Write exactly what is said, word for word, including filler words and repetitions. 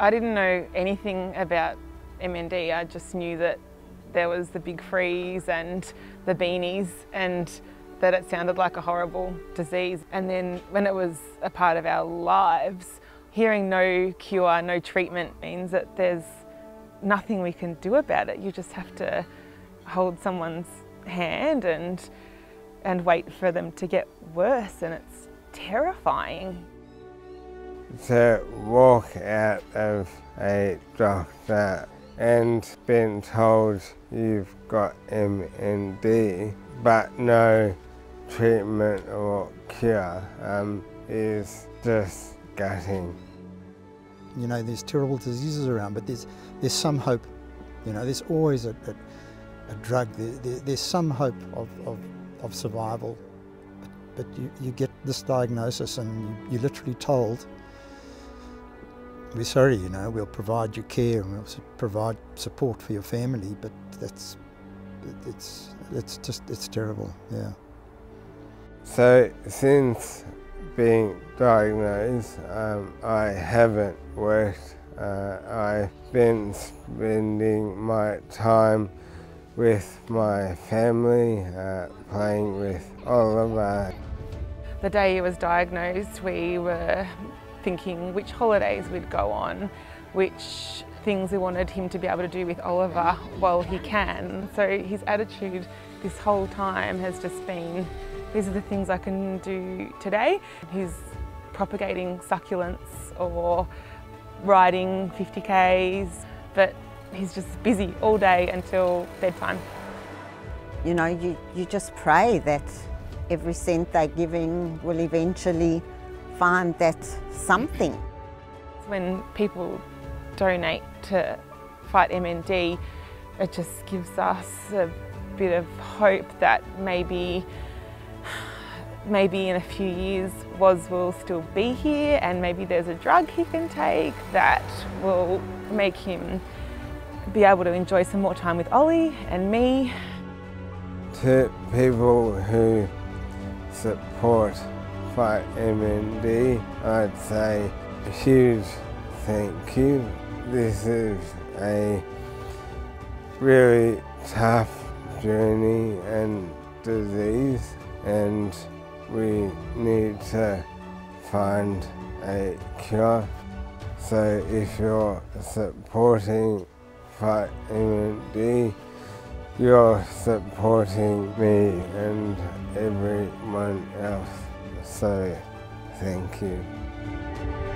I didn't know anything about M N D. I just knew that there was the big freeze and the beanies and that it sounded like a horrible disease. And then when it was a part of our lives, hearing no cure, no treatment means that there's nothing we can do about it. You just have to hold someone's hand and, and wait for them to get worse, and it's terrifying. To walk out of a doctor and been told you've got M N D but no treatment or cure um, is just gutting. You know, there's terrible diseases around, but there's, there's some hope. You know, there's always a, a, a drug, there, there, there's some hope of, of, of survival. But, but you, you get this diagnosis and you, you're literally told, we're sorry, you know, we'll provide you care and we'll provide support for your family, but that's, it's, it's just, it's terrible, yeah. So since being diagnosed, um, I haven't worked. Uh, I've been spending my time with my family, uh, playing with Oliver. The day he was diagnosed, we were thinking which holidays we'd go on, which things we wanted him to be able to do with Oliver while he can. So his attitude this whole time has just been, these are the things I can do today. He's propagating succulents or riding fifty Ks, but he's just busy all day until bedtime. You know, you, you just pray that every cent they give him will eventually find that something. When people donate to Fight M N D, it just gives us a bit of hope that maybe, maybe in a few years Woz will still be here, and maybe there's a drug he can take that will make him be able to enjoy some more time with Ollie and me. To people who support Fight M N D, I'd say a huge thank you. This is a really tough journey and disease, and we need to find a cure. So if you're supporting Fight M N D, you're supporting me and everyone else. So, thank you.